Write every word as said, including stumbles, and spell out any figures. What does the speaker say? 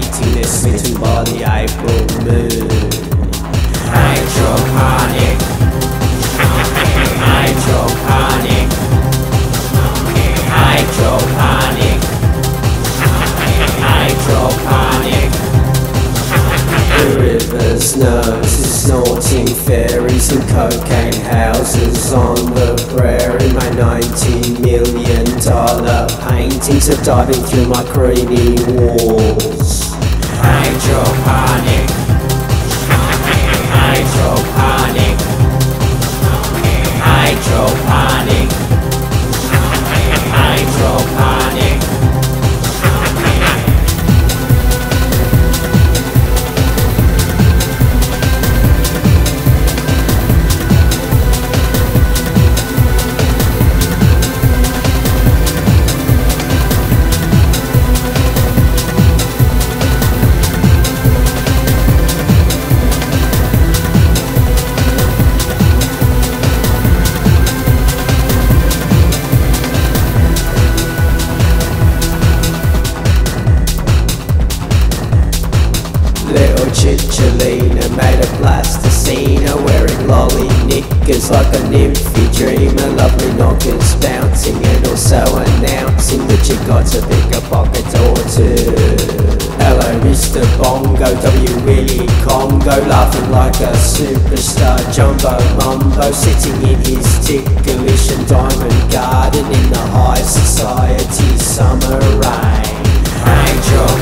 weightiness, smitten body I promote. Hydroponic, hydroponic, hydroponic, hydroponic. The river's nose is snorting fairies and cocaine houses on the prairie. My nineteen million dollar paintings are diving through my creamy walls. Hydroponic, hydroponic, hydroponic, hydroponic. Chicholina made of plasticina, wearing lolly knickers like a nymphy dreamer. Lovely knockers bouncing and also announcing that you got a bigger pocket or two. Hello Mister Bongo, W Willie Congo, laughing like a superstar. Jumbo Mumbo sitting in his ticklish and diamond garden in the high society summer rain. Angel